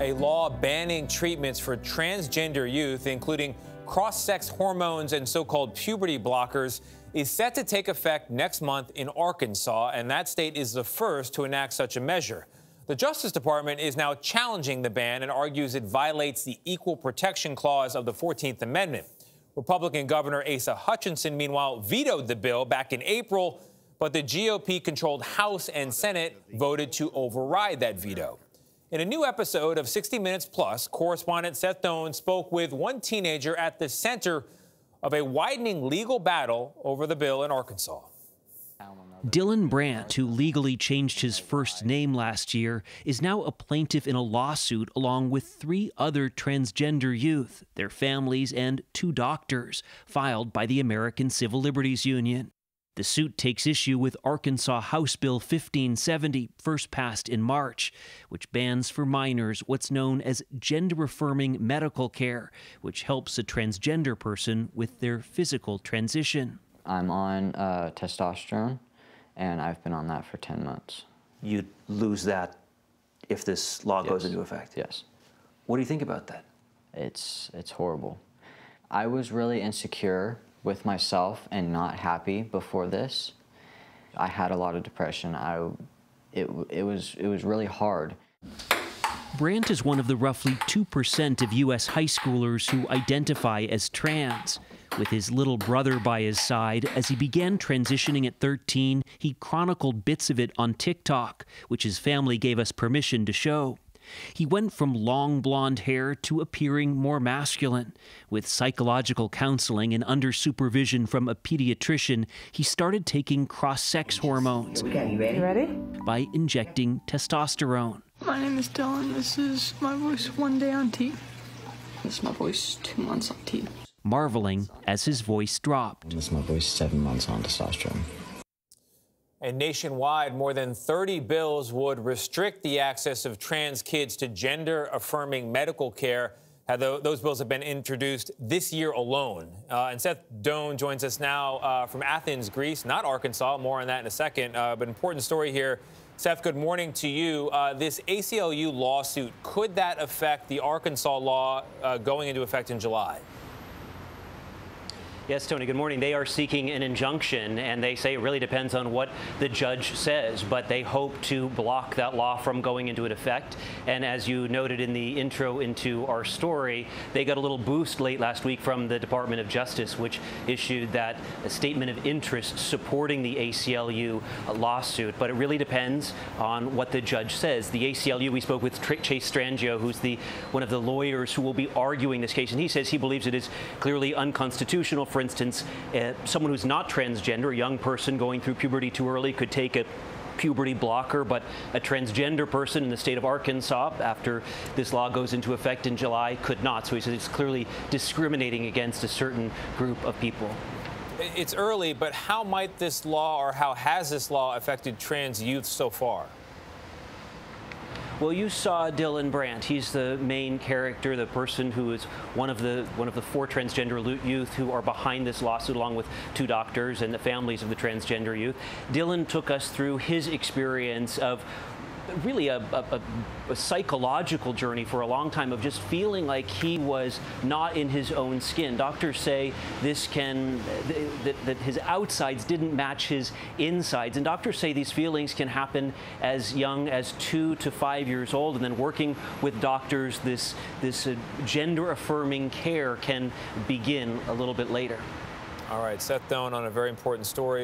a law banning treatments for transgender youth, including cross-sex hormones and so-called puberty blockers, is set to take effect next month in Arkansas, and that state is the first to enact such a measure. The Justice Department is now challenging the ban and argues it violates the Equal Protection Clause of the 14th Amendment. Republican Governor Asa Hutchinson, meanwhile, vetoed the bill back in April, but the GOP-controlled House and Senate voted to override that veto. In a new episode of 60 Minutes Plus, correspondent Seth Doane spoke with one teenager at the center of a widening legal battle over the bill in Arkansas. Dylan Brandt, who legally changed his first name last year, is now a plaintiff in a lawsuit along with 3 other transgender youth, their families, and 2 doctors, filed by the American Civil Liberties Union. The suit takes issue with Arkansas House Bill 1570, first passed in March, which bans for minors what's known as gender-affirming medical care, which helps a transgender person with their physical transition. I'm on testosterone, and I've been on that for 10 months. You'd lose that if this law goes into effect? Yes. What do you think about that? It's horrible. I was really insecure with myself and not happy before this. I had a lot of depression. It was really hard. Brandt is one of the roughly 2% of U.S. high schoolers who identify as trans. With his little brother by his side, as he began transitioning at 13, he chronicled bits of it on TikTok, which his family gave us permission to show. He went from long blonde hair to appearing more masculine. With psychological counseling and under supervision from a pediatrician, he started taking cross-sex hormones by injecting testosterone. My name is Dylan. This is my voice 1 day on T. This is my voice 2 months on T. Marveling as his voice dropped. This is my voice 7 months on testosterone. And nationwide, more than 30 bills would restrict the access of trans kids to gender-affirming medical care. Those bills have been introduced this year alone. And Seth Doane joins us now from Athens, Greece, not Arkansas. More on that in a second. But important story here. Seth, good morning to you. This ACLU lawsuit, could that affect the Arkansas law going into effect in July? Yes, Tony, good morning. They are seeking an injunction, and they say it really depends on what the judge says, but they hope to block that law from going into effect. And as you noted in the intro into our story, they got a little boost late last week from the Department of Justice, which issued that statement of interest supporting the ACLU lawsuit. But it really depends on what the judge says. The ACLU, we spoke with Chase Strangio, who's one of the lawyers who will be arguing this case, and he says he believes it is clearly unconstitutional. For instance, someone who's not transgender, a young person going through puberty too early, could take a puberty blocker, but a transgender person in the state of Arkansas, after this law goes into effect in July, could not. So he says it's clearly discriminating against a certain group of people. It's early, but how might this law, or how has this law affected trans youth so far? Well, you saw Dylan Brandt. He's the main character, the person who is one of the 4 transgender youth who are behind this lawsuit, along with 2 doctors and the families of the transgender youth. Dylan took us through his experience of really a psychological journey for a long time of just feeling like he was not in his own skin. Doctors say this that his outsides didn't match his insides, and doctors say these feelings can happen as young as 2 to 5 years old. And then working with doctors, this gender-affirming care can begin a little bit later. All right, Seth Doane on a very important story.